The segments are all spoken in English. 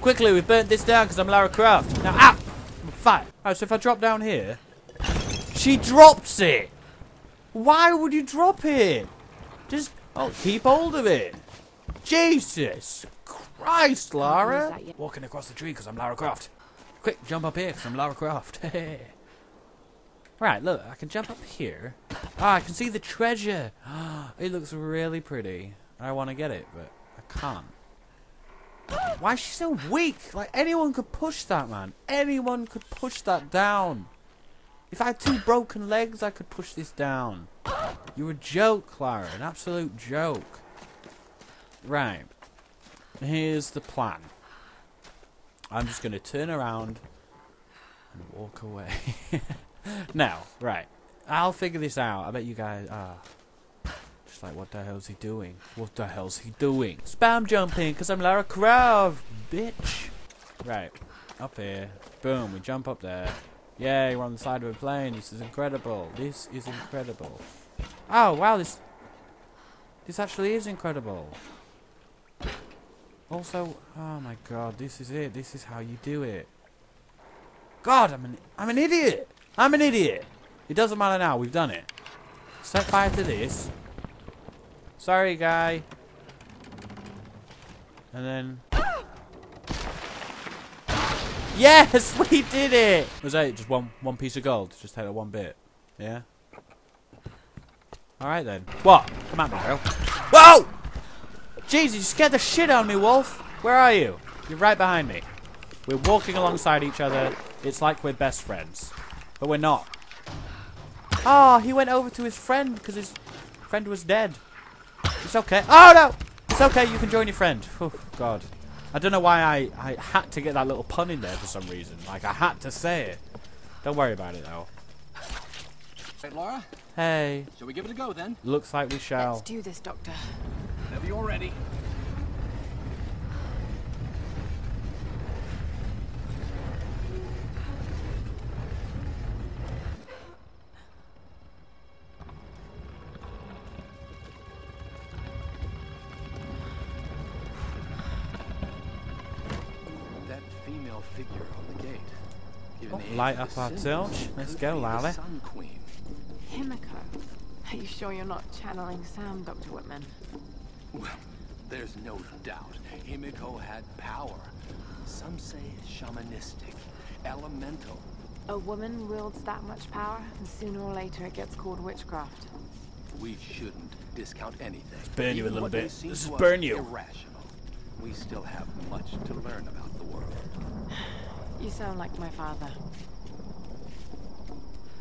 Quickly, we've burnt this down because I'm Lara Croft. Now, ow! I'm fine. Alright, so if I drop down here... She drops it! Why would you drop it? Just... Oh, keep hold of it. Jesus Christ, Lara! Walking across the tree because I'm Lara Croft. Quick, jump up here because I'm Lara Croft. Right, look, I can jump up here. Ah, I can see the treasure. It looks really pretty. I want to get it, but I can't. Why is she so weak? Like, anyone could push that, man. Anyone could push that down. If I had two broken legs, I could push this down. You're a joke, Lara. An absolute joke. Right. Here's the plan. I'm just going to turn around and walk away. Now, right. I'll figure this out. I bet you guys... Just like, what the hell's he doing? What the hell's he doing? Spam jumping, because I'm Lara Croft, bitch. Right, up here. Boom, we jump up there. Yay, we're on the side of a plane. This is incredible. This is incredible. Oh, wow, this actually is incredible. Also, oh my god, this is it. This is how you do it. God, I'm an idiot. I'm an idiot. It doesn't matter now. We've done it. Set fire to this. Sorry, guy. And then... Yes, we did it! Was that just one piece of gold? Just take that one bit. Yeah? Alright then. What? Come at me, Will. Whoa! Jesus, you scared the shit out of me, Wolf. Where are you? You're right behind me. We're walking alongside each other. It's like we're best friends. But we're not. Oh, he went over to his friend because his friend was dead. It's okay. Oh, no! It's okay. You can join your friend. Oh, God. I don't know why I had to get that little pun in there for some reason. Like, I had to say it. Don't worry about it, though. Hey, Lara. Hey. Shall we give it a go, then? Looks like we shall. Let's do this, Doctor. Whenever you're ready. Figure on the gate. Light up our torch. Let's go, Lally. Himiko, are you sure you're not channeling Sam, Dr. Whitman? Well, there's no doubt. Himiko had power. Some say shamanistic, elemental. A woman wields that much power, and sooner or later it gets called witchcraft. We shouldn't discount anything. Let's burn you a little bit. This is burn you. Irrational. We still have much to learn about the world. You sound like my father.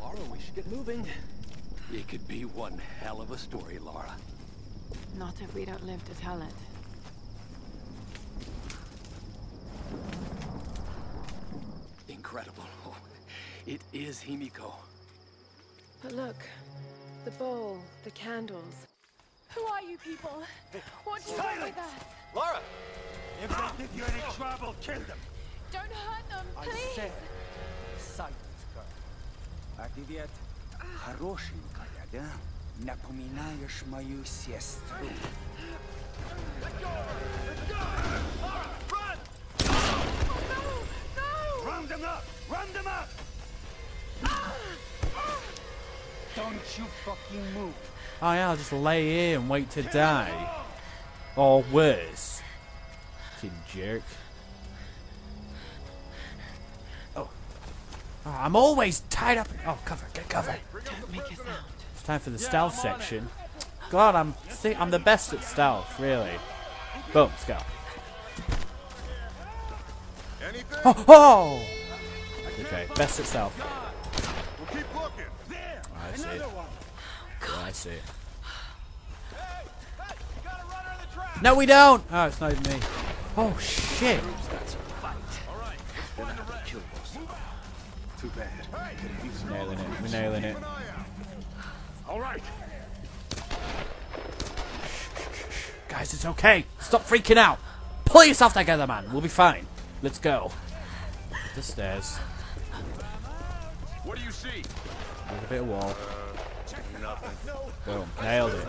Lara, we should get moving. It could be one hell of a story, Lara. Not if we don't live to tell it. Incredible. Oh, it is Himiko. But look, the bowl, the candles. Who are you people? What do you want with us? Lara! If they give you any trouble, kill them. Don't hurt them, please! I said, silence her. А ты ведь хорошенькая, да? Напоминаешь мою сестру. Let go! Let go! Lara, run! Oh, no! No! Run them up! Run them up! Don't you fucking move. Oh yeah, I'll just lay here and wait to die. Or worse. Fucking jerk. Oh, I'm always tied up. Oh, cover, get cover. Don't make a sound. It's time for the stealth section. God, I'm the best at stealth, really. Boom, let's go. Oh, oh! Okay, best at stealth. I see. I see. No, we don't. Oh, it's not even me. Oh shit. Too bad. We're nailing it. We're nailing it. All right. Guys, it's okay. Stop freaking out. Pull yourself together, man. We'll be fine. Let's go. Up the stairs. What do you see? There's a bit of wall. Nothing. Boom. Nailed it.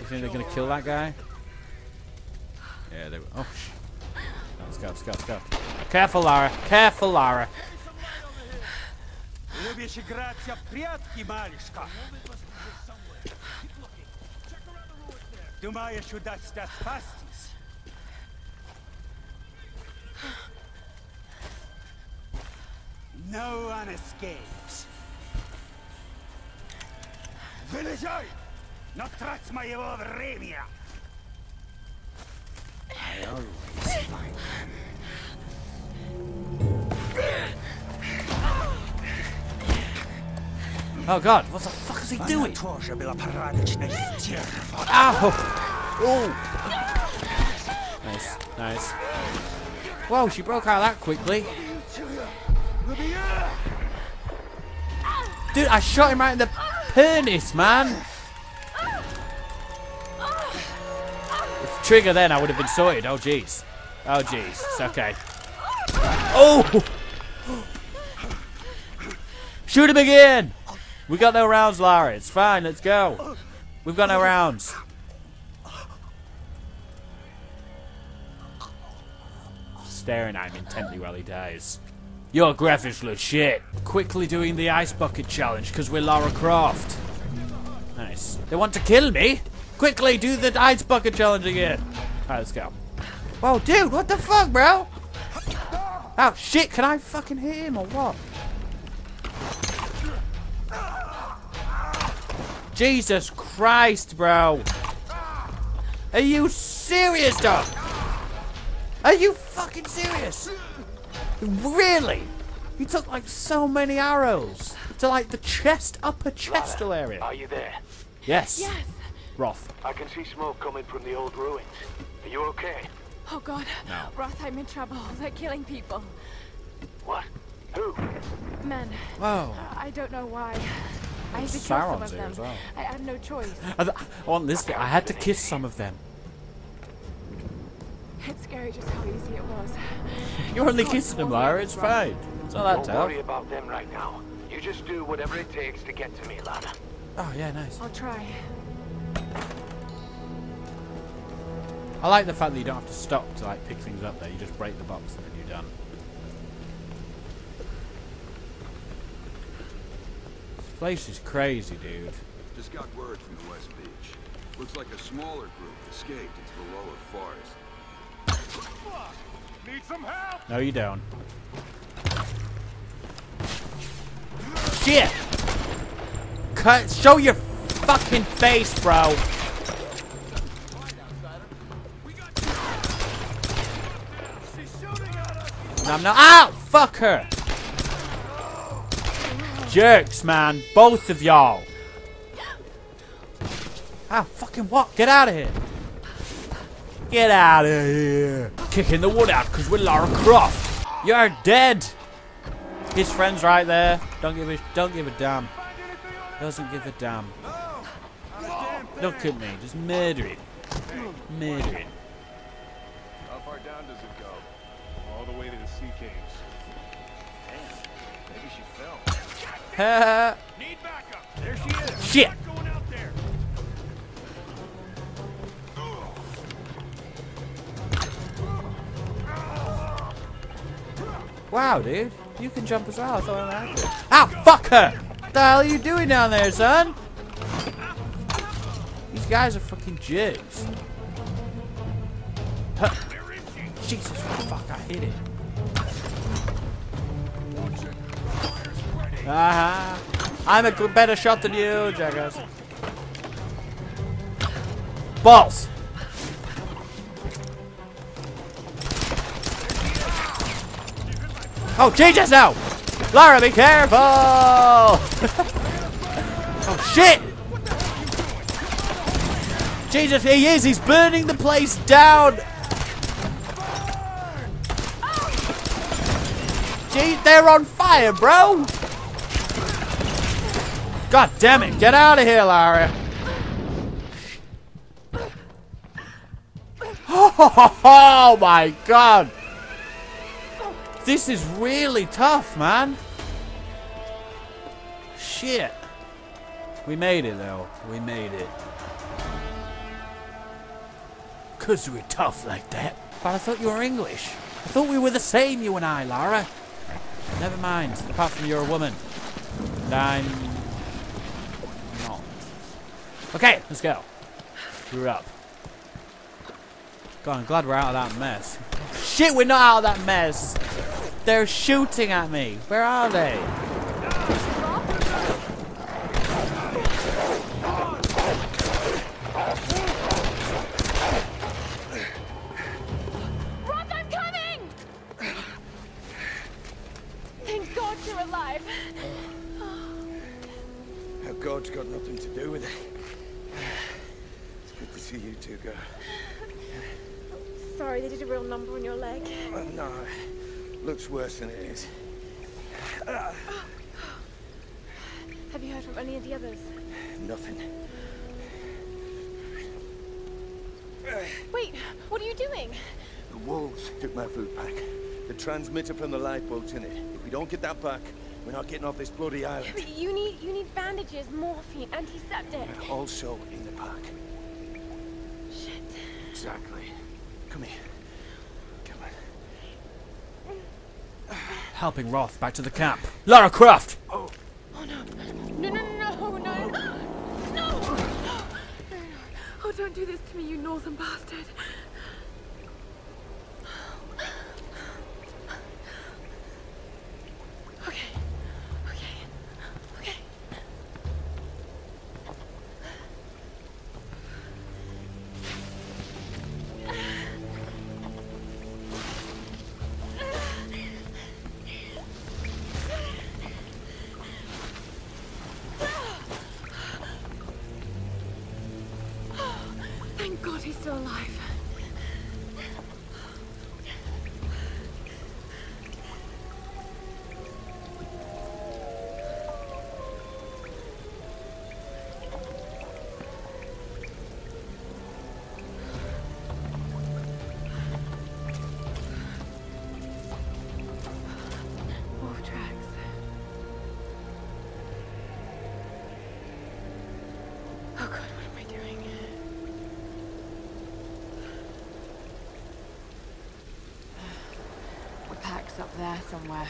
You think they're gonna kill that guy? Yeah, they were. Oh, shit. Let's go, let's go, let's go. Careful, Lara. Careful, Lara. No one escapes. Вылезай! Не трать моего времени! I always find them. Oh God, what the fuck is he doing? Ow! Oh! Nice, nice. Whoa, she broke out that quickly. Dude, I shot him right in the penis, man. If trigger then, I would have been sorted. Oh, jeez. Oh, jeez. It's okay. Oh! Shoot him again! We got no rounds, Lara. It's fine. Let's go. We've got no rounds. Staring at him intently while he dies. Your graphics look shit. Quickly doing the ice bucket challenge because we're Lara Croft. Nice. They want to kill me? Quickly do the ice bucket challenge again. Alright, let's go. Whoa, dude, what the fuck, bro? Oh, shit, can I fucking hit him or what? Jesus Christ, bro. Are you serious, dog? Are you fucking serious? Really? You took like so many arrows to like the chest, upper chestal area. Are you there? Yes. Yes. Roth. I can see smoke coming from the old ruins. Are you okay? Oh God. No. Roth, I'm in trouble. They're killing people. What? Who? Men. Whoa. I don't know why. I had to kiss some of them. Well. I had no choice. On this day, I had to kiss some of them. It's scary just how easy it was. You're only kissing them, Lara. It's fine. It's not that tough. Don't worry about them right now. You just do whatever it takes to get to me, Lara. Oh, yeah, nice. I'll try. I like the fact that you don't have to stop to, like, pick things up there. You just break the box and then you're done. This place is crazy, dude. Just got word from the West Beach. Looks like a smaller group escaped into the lower forest. Need some help? No, you don't. Shit! Cut! Show your fucking face, bro. I'm not. Ow! Fuck her! Jerks, man! Both of y'all! Ow! Fucking what? Get out of here! Get out of here! Kicking the wood out because we're Lara Croft. You're dead. His friend's right there. Don't give a damn. Doesn't give a damn. Look at me, just murdering, murdering. How far down does it go? All the way to the sea caves. Damn, maybe she fell. Need backup. There she is. Shit. Wow, dude. You can jump as well. I thought I had to. Ow, fuck her! What the hell are you doing down there, son? These guys are fucking jerks. Huh. Jesus, fuck, I hit it. Aha. I'm a better shot than you, jackass. Balls! Oh, Jesus, no! Lara, be careful! Oh, shit! Jesus, he is! He's burning the place down! Jeez, they're on fire, bro! God damn it! Get out of here, Lara! Oh my God! This is really tough, man. Shit. We made it, though. We made it. 'Cause we're tough like that. But I thought you were English. I thought we were the same, you and I, Lara. Never mind, apart from you're a woman. And I'm not. Okay, let's go. We're up. God, I'm glad we're out of that mess. Shit, we're not out of that mess! They're shooting at me. Where are they? God's got nothing to do with it. It's good to see you two go. Sorry, they did a real number on your leg. No, it looks worse than it is. Have you heard from any of the others? Nothing. Wait, what are you doing? The wolves took my food pack. The transmitter from the lifeboat's in it. If we don't get that back, we're not getting off this bloody island. But you need bandages, morphine, antiseptic. We're also in the park. Shit. Exactly. Come here. Come on. Helping Roth back to the camp. Lara Croft! Oh. Oh no. No. Oh, don't do this to me, you northern bastard. He's still alive. Up there somewhere.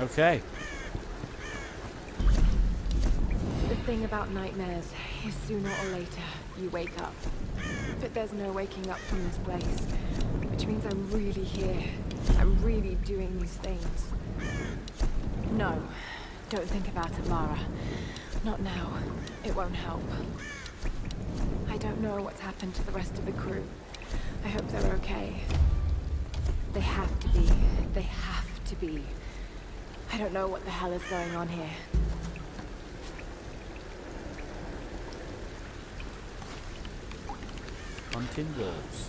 Okay. The thing about nightmares is sooner or later you wake up. But there's no waking up from this place. Which means I'm really here. I'm really doing these things. No. Don't think about it, Lara. Not now. It won't help. I don't know what's happened to the rest of the crew. I hope they're okay. They have to be. They have to be. I don't know what the hell is going on here. Hunting wolves.